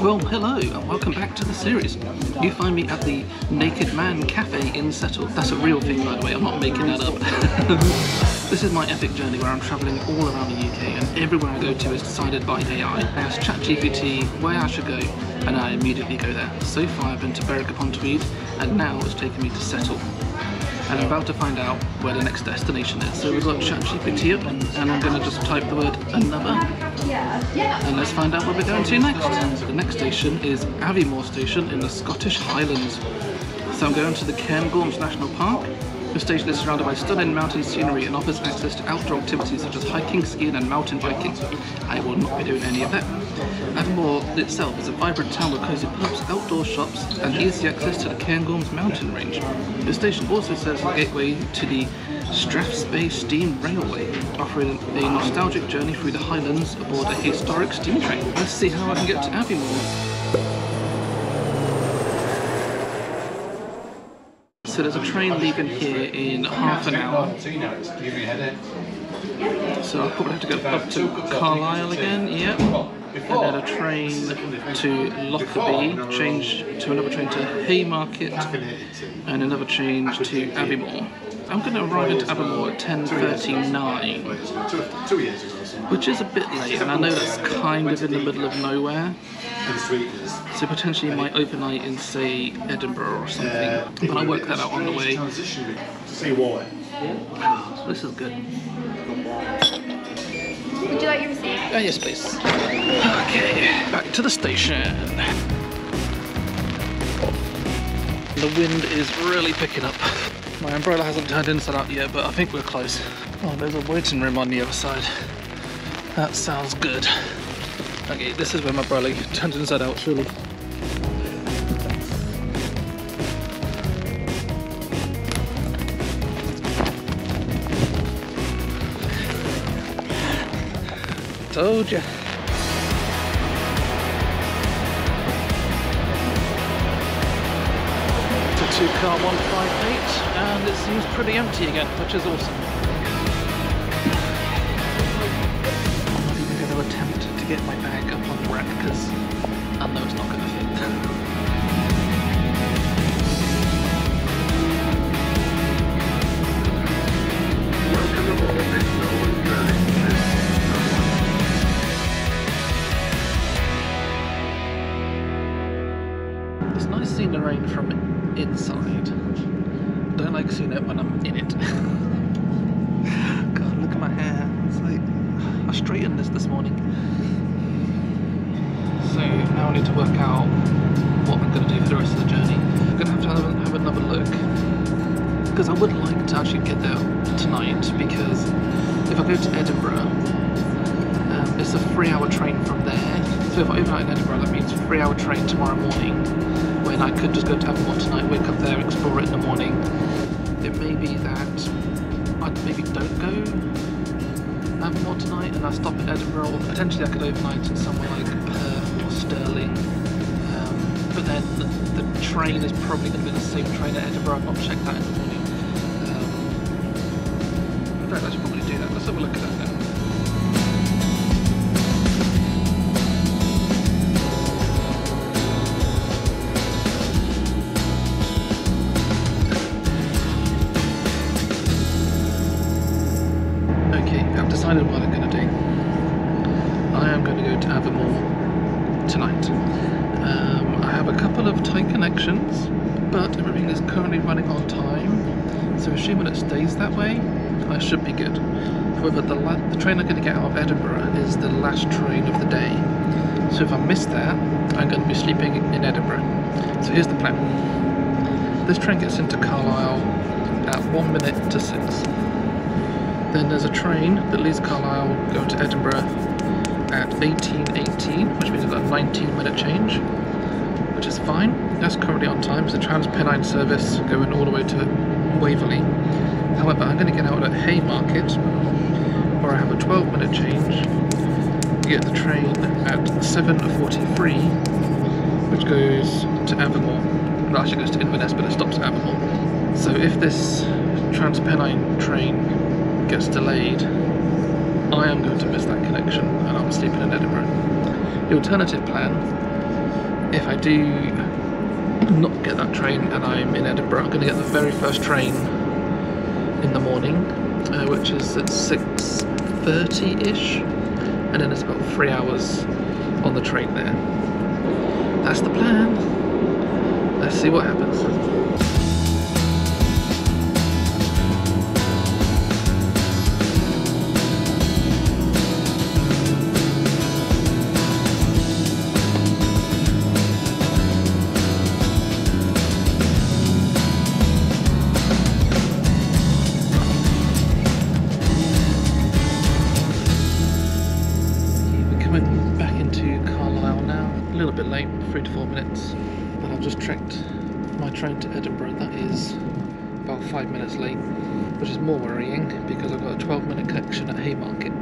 Well, hello and welcome back to the series. You find me at the Naked Man Cafe in Settle. That's a real thing, by the way, I'm not making that up. This is my epic journey where I'm travelling all around the UK and everywhere I go to is decided by AI. I ask ChatGPT where I should go and I immediately go there. So far I've been to Berwick-upon-Tweed and now it's taken me to Settle. And I'm about to find out where the next destination is. So we've got ChatGPT up and I'm going to just type the word another. And let's find out where we're going to next. The next station is Aviemore station in the Scottish Highlands. So I'm going to the Cairngorms National Park. The station is surrounded by stunning mountain scenery and offers access to outdoor activities such as hiking, skiing and mountain biking. I will not be doing any of that. Aviemore itself is a vibrant town with cozy pubs, outdoor shops and easy access to the Cairngorms mountain range. The station also serves as a gateway to the Strathspey Steam Railway, offering a nostalgic journey through the Highlands aboard a historic steam train. Let's see how I can get to Aviemore. So there's a train leaving here in half an hour. So I'll probably have to go up to Carlisle again, yep. And then a train to Lockerbie, change to another train to Haymarket, and another change to Aviemore. I'm going to arrive at Aviemore at 10:39, which is a bit late, and I know that's kind of in the middle of nowhere. So potentially my overnight in, say, Edinburgh or something, but I'll work that out on the way. This is good. Would you like your receipt? Oh, yes, please. Okay, back to the station. The wind is really picking up. My umbrella hasn't turned inside out yet, but I think we're close. Oh, there's a waiting room on the other side. That sounds good. Okay, this is where my umbrella turned inside out, surely. Told ya. It's a 2-car 158 and it seems pretty empty again, which is awesome. Attempt to get my bag up on the rack because I know it's not going to fit. It's nice seeing the rain from inside. Don't like seeing it when I'm in it. I straightened this morning. So now I need to work out what I'm going to do for the rest of the journey. I'm going to have another look because I would like to actually get there tonight, because if I go to Edinburgh, it's a 3-hour train from there. So if I overnight in Edinburgh, that means a 3-hour train tomorrow morning, when I could just go to Aviemore tonight, wake up there, explore it in the morning. It may be that I maybe don't go Aviemore tonight and I stop at Edinburgh, or potentially I could overnight in somewhere like Perth or Stirling, but then the train is probably going to be the same train at Edinburgh. I've not checked that in the morning. In fact, I should probably do that. Let's have a look at that now. What I'm going to do. I am going to go to Aviemore tonight. I have a couple of tight connections, but everything is currently running on time, so assuming it stays that way, I should be good. However, the train I'm going to get out of Edinburgh is the last train of the day, so if I miss that, I'm going to be sleeping in Edinburgh. So here's the plan. This train gets into Carlisle at 5:56. Then there's a train that leaves Carlisle going to Edinburgh at 18:18, which means it's a 19-minute change, which is fine. That's currently on time. It's a TransPennine service going all the way to Waverley. However, I'm going to get out at Haymarket, where I have a 12-minute change, to get the train at 7:43, which goes to Aviemore. Well, actually, it goes to Inverness, but it stops at Aviemore. So if this TransPennine train gets delayed, I am going to miss that connection and I'm sleeping in Edinburgh. The alternative plan if I do not get that train and I'm in Edinburgh, I'm going to get the very first train in the morning, which is at 6:30-ish, and then it's about 3 hours on the train there. That's the plan. Let's see what happens. Train to Edinburgh, that is about 5 minutes late, which is more worrying because I've got a 12-minute connection at Haymarket.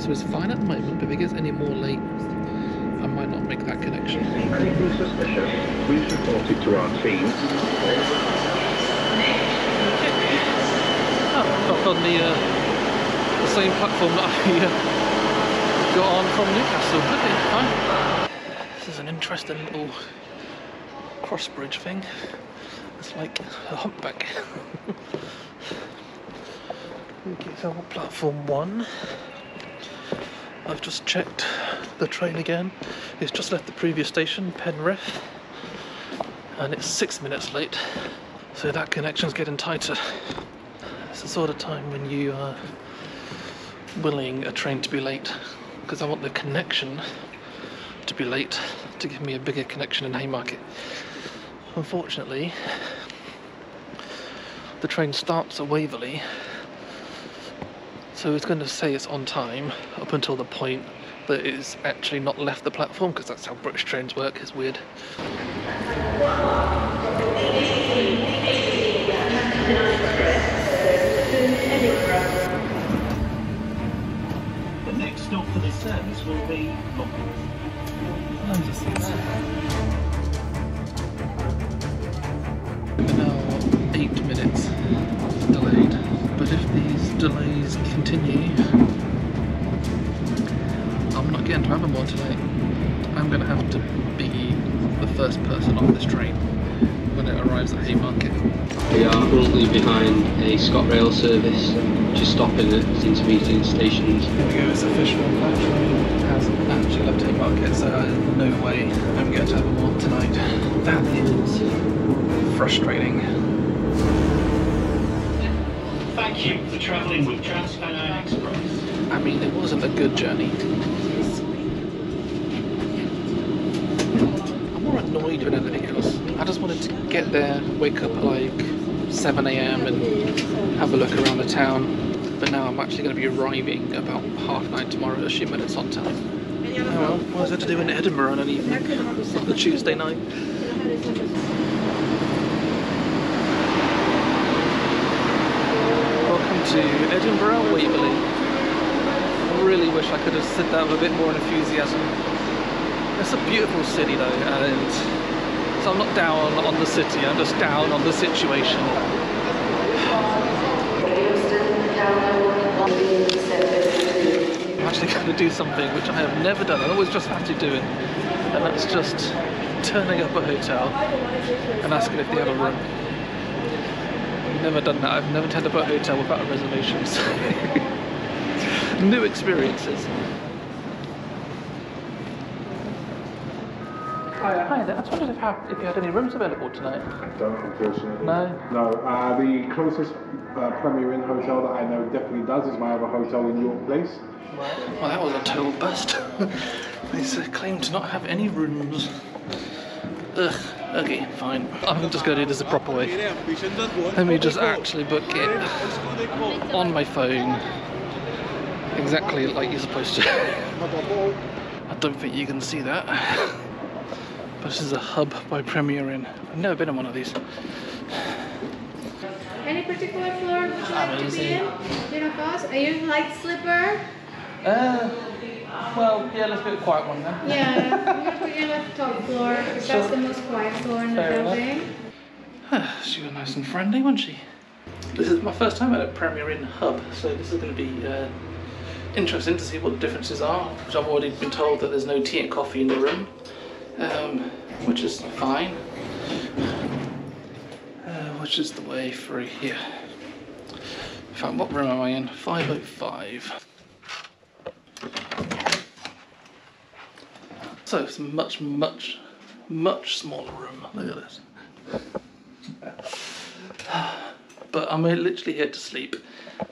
So it's fine at the moment, but if it gets any more late, I might not make that connection. Anything suspicious, please report it to our team. Oh, back on the same platform that I got on from Newcastle. Okay, fine. This is an interesting little crossbridge thing. It's like a humpback. Okay, so platform 1. I've just checked the train again. It's just left the previous station, Penrith, and it's 6 minutes late. So that connection's getting tighter. It's the sort of time when you are willing a train to be late, because I want the connection to be late to give me a bigger connection in Haymarket. Unfortunately, the train starts at Waverley, so it's going to say it's on time up until the point that it's actually not left the platform, because that's how British trains work. It's weird. The next stop for this service will be Lockerbie. 8 minutes delayed, but if these delays continue, I'm not getting to Aviemore today. I'm going to have to be the first person off this train when it arrives at Haymarket. We are currently behind a ScotRail service, just stopping at intermediate stations. Here we go, it's official. Actually, hasn't actually left Haymarket, so no way I'm going to Aviemore tonight. That is frustrating. Thank you for travelling with TransPennine Express. I mean, it wasn't a good journey. I'm more annoyed with anything else. I just wanted to get there, wake up at like 7 AM and have a look around the town. But now I'm actually going to be arriving about 9:30 tomorrow, assuming it's on time. Oh well, what is there to do in Edinburgh on an evening? On a Tuesday night? To Edinburgh, Waverley. I really wish I could have said that with a bit more enthusiasm. It's a beautiful city though, and so I'm not down on the city, I'm just down on the situation. I'm actually going to do something which I have never done, I always just fancy doing, and that's just turning up at a hotel and asking if they have a room. I've never done that. I've never turned up at a hotel without a reservation, so new experiences. Hi there. I just wondered if you had any rooms available tonight. I don't, unfortunately. No? No. The closest Premier Inn hotel that I know definitely does is my other hotel in York Place. Well, that was a total bust. They claim to not have any rooms. Ugh. Okay, fine. I'm just going to do this the proper way. Let me just actually book it on my phone exactly like you're supposed to. I don't think you can see that. But this is a hub by Premier Inn. I've never been on one of these. Any particular floor would you like to be in? Dinner cost? Are you a light slipper? Well, yeah, let's do a quiet one then. Yeah, we're going to do the top floor, because that's the most quiet floor in the building. She was nice and friendly, wasn't she? This is my first time at a Premier Inn hub, so this is going to be interesting to see what the differences are, which I've already been told that there's no tea and coffee in the room. which is fine. Which is the way through here? In fact, what room am I in? 505. So it's a much, much, much smaller room. Look at this. But I'm literally here to sleep,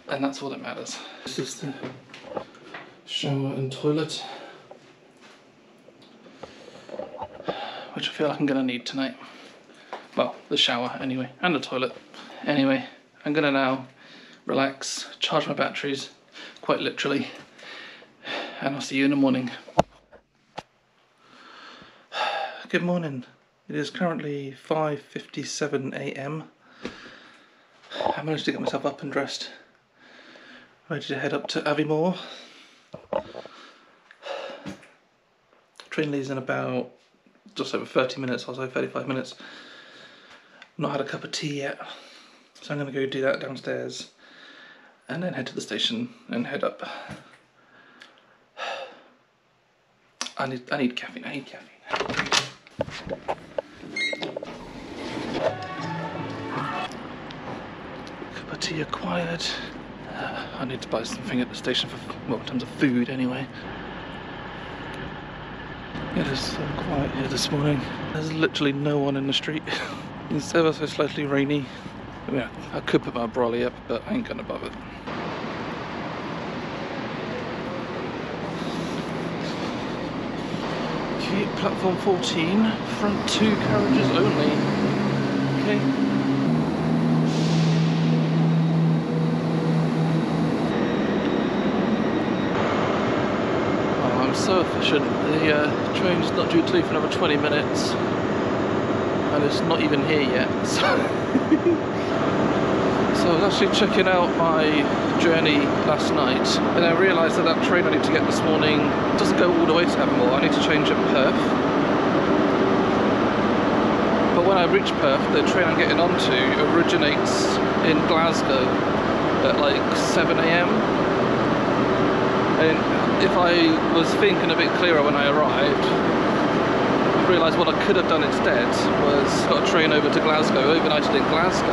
and that's all that matters. This is the shower and toilet, which I feel like I'm gonna need tonight. Well, the shower anyway, and the toilet. Anyway, I'm gonna now relax, charge my batteries, quite literally, and I'll see you in the morning. Good morning. It is currently 5:57 AM. I managed to get myself up and dressed, ready to head up to Aviemore. Train leaves in about just over 30 minutes, or so 35 minutes. I've not had a cup of tea yet, so I'm going to go do that downstairs and then head to the station and head up. I need caffeine, I need caffeine. Tea acquired. I need to buy something at the station for, well, in terms of food anyway. It is so quiet here this morning. There's literally no one in the street. It's ever so slightly rainy. Yeah, I could put my brolly up, but I ain't gonna bother. Okay, platform 14, front 2 carriages only. Okay. So efficient. The train's not due to leave for another 20 minutes and it's not even here yet, so, so I was actually checking out my journey last night and I realised that that train I need to get this morning doesn't go all the way to Aviemore. I need to change at Perth, but when I reach Perth the train I'm getting onto originates in Glasgow at like 7 AM. And if I was thinking a bit clearer when I arrived, I realised what I could have done instead was got a train over to Glasgow, overnighted in Glasgow,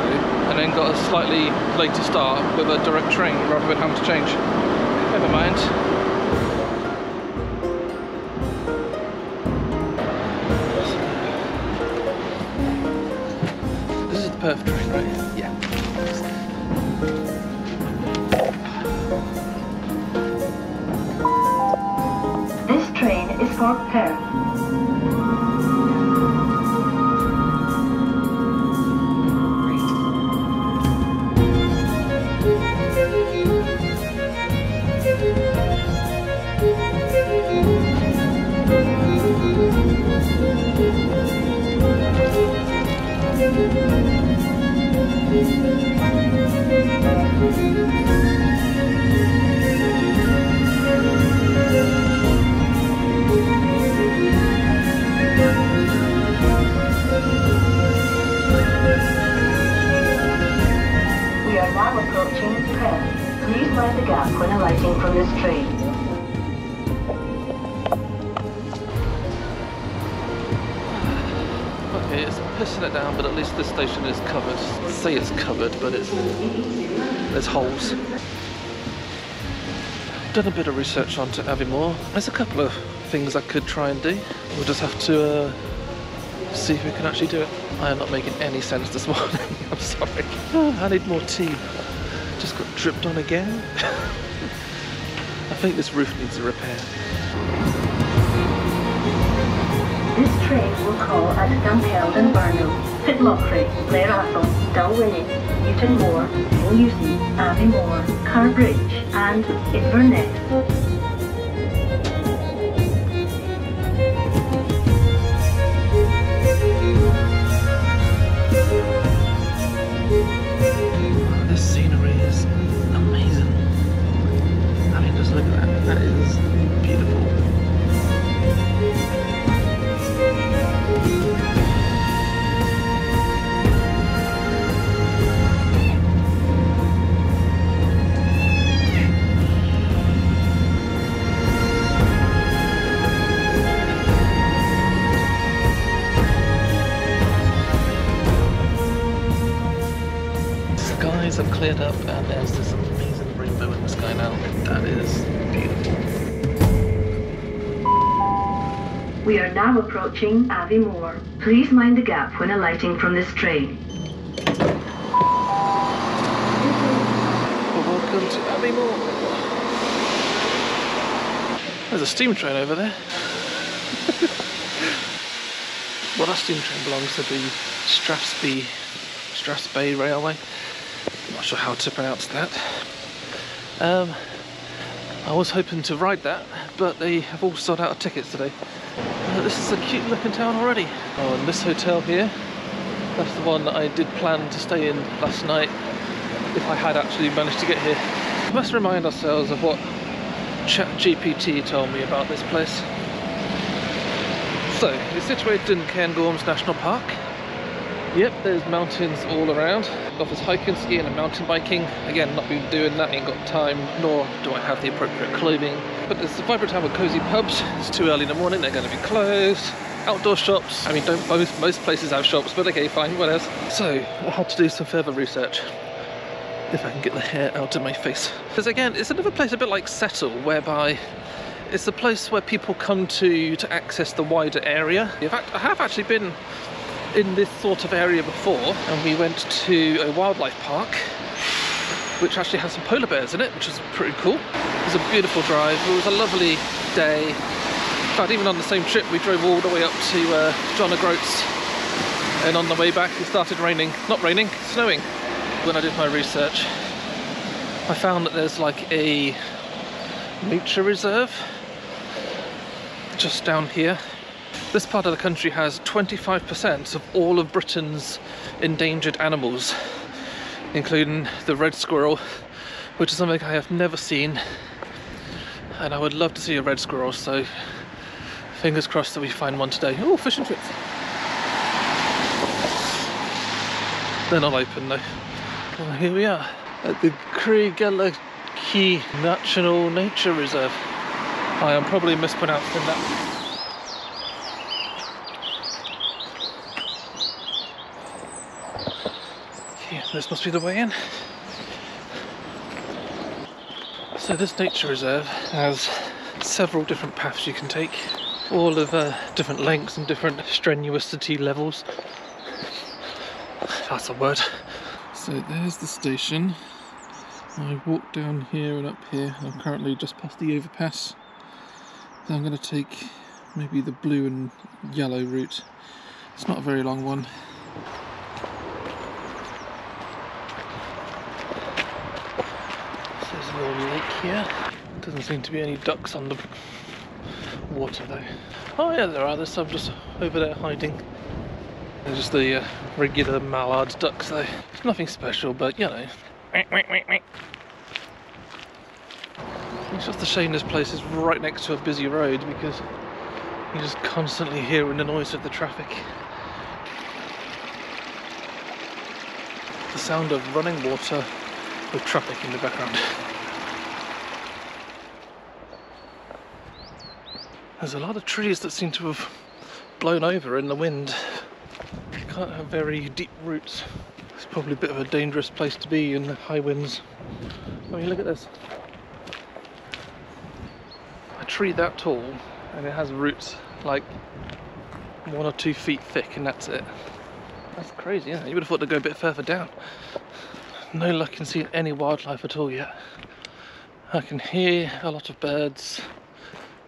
and then got a slightly later start with a direct train rather than having to change. Never mind. This is the Perth train, right? Yeah. Is for Perth. It's covered, but there's holes. Done a bit of research onto Aviemore. There's a couple of things I could try and do. We'll just have to see if we can actually do it. I am not making any sense this morning. I'm sorry. I need more tea. Just got dripped on again. I think this roof needs a repair. This train will call at Dunkeld and Burno. Pitlochry, Blair Athol, Dalwhinnie, Newton Moore, Inyuce, Aviemore, Carrbridge and Inverness. This scenery is amazing. I mean, just look at that. That is beautiful. cleared up and there's this amazing rainbow in the sky now. That is beautiful. We are now approaching Aviemore. Please mind the gap when alighting from this train. Well, welcome to Aviemore. There's a steam train over there. Well, that steam train belongs to the Strathspey Railway. I'm not sure how to pronounce that. I was hoping to ride that, but they have all sold out of tickets today. This is a cute looking town already. Oh, and this hotel here, that's the one that I did plan to stay in last night if I had actually managed to get here. We must remind ourselves of what ChatGPT told me about this place. So, it's situated in Cairngorms National Park. Yep, there's mountains all around. Offers hiking, skiing and mountain biking. Again, not been doing that, ain't got time, nor do I have the appropriate clothing. But it's a vibrant town with cosy pubs. It's too early in the morning, they're going to be closed. Outdoor shops. I mean, don't most places have shops, but okay, fine, what else? So, I had to do some further research. If I can get the hair out of my face. Because again, it's another place a bit like Settle, whereby it's the place where people come to access the wider area. In fact, I have actually been in this sort of area before, and we went to a wildlife park, which actually has some polar bears in it, which was pretty cool. It was a beautiful drive. It was a lovely day. In fact, even on the same trip, we drove all the way up to John O'Groats, and on the way back, it started raining. Not raining, snowing. When I did my research, I found that there's like a nature reserve just down here. This part of the country has 25% of all of Britain's endangered animals, including the red squirrel, which is something I have never seen, and I would love to see a red squirrel, so fingers crossed that we find one today. Oh, fish and chips. They're not open though. Well, here we are at the Kregela Key National Nature Reserve. I am probably mispronouncing that. This must be the way in. So this nature reserve has several different paths you can take, all of different lengths and different strenuosity levels. That's a word. So there's the station. I walked down here and up here. I'm currently just past the overpass. Then I'm going to take maybe the blue and yellow route. It's not a very long one. Here. Doesn't seem to be any ducks on the water though. Oh yeah, there are. There's some just over there hiding. They're just the regular mallard ducks though. It's nothing special, but you know. It's just a shame this place is right next to a busy road because you're just constantly hearing the noise of the traffic. The sound of running water with traffic in the background. There's a lot of trees that seem to have blown over in the wind. You can't have very deep roots. It's probably a bit of a dangerous place to be in the high winds. I mean, look at this. A tree that tall and it has roots like 1 or 2 feet thick and that's it. That's crazy, isn't it? You would have thought they'd go a bit further down. No luck in seeing any wildlife at all yet. I can hear a lot of birds.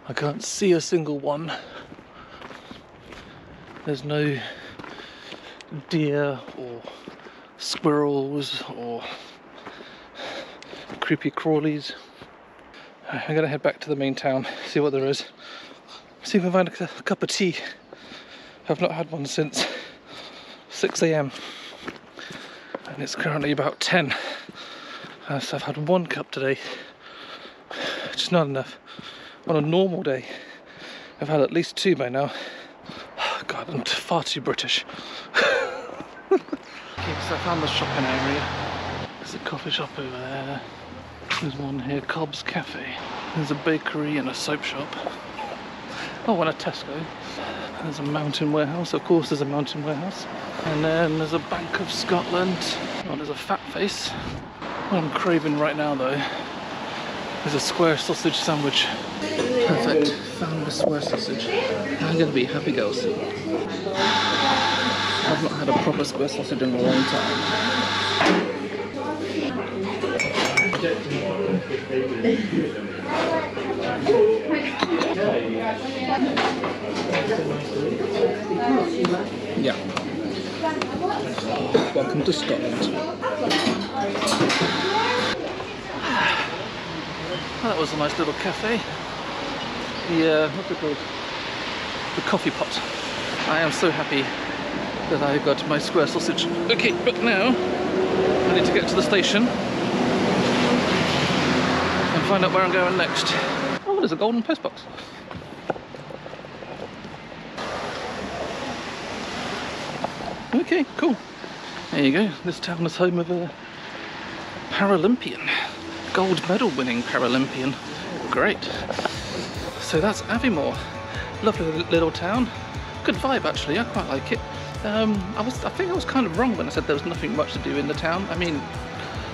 I can't see a single one. There's no deer or squirrels or creepy crawlies. I'm gonna head back to the main town, see what there is. See if I can find a cup of tea. I've not had one since 6 AM and it's currently about 10. So I've had one cup today, which is not enough. On a normal day, I've had at least 2 by now. Oh God, I'm far too British. Okay, so I found the shopping area. There's a coffee shop over there. There's one here, Cobb's Cafe. There's a bakery and a soap shop. Oh, and a Tesco. There's a mountain warehouse. Of course, there's a mountain warehouse. And then there's a Bank of Scotland. Oh, there's a fat face. What I'm craving right now though is a square sausage sandwich. Perfect, found a square sausage. I'm gonna be happy girls. I've not had a proper square sausage in a long time. Yeah. Welcome to Scotland. That was a nice little cafe. The what's it called? The coffee pot. I am so happy that I got my square sausage. Okay, but now I need to get to the station and find out where I'm going next. Oh, there's a golden postbox. Okay, cool. There you go. This town is home of a Paralympian. Gold medal winning Paralympian. Great. So that's Aviemore. Lovely little town. Good vibe actually, I quite like it. I think I was kind of wrong when I said there was nothing much to do in the town. I mean,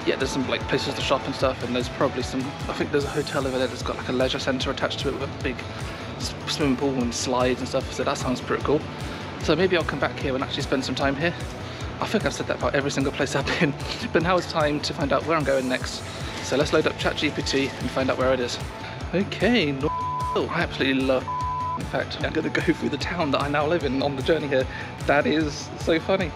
yeah, there's some like places to shop and stuff, and there's probably some, I think there's a hotel over there that's got like a leisure centre attached to it with a big swimming pool and slides and stuff, so that sounds pretty cool. So maybe I'll come back here and actually spend some time here. I think I've said that about every single place I've been. But now it's time to find out where I'm going next. So let's load up ChatGPT and find out where it is. Okay, oh, I absolutely love. In fact, I'm gonna go through the town that I now live in on the journey here. That is so funny.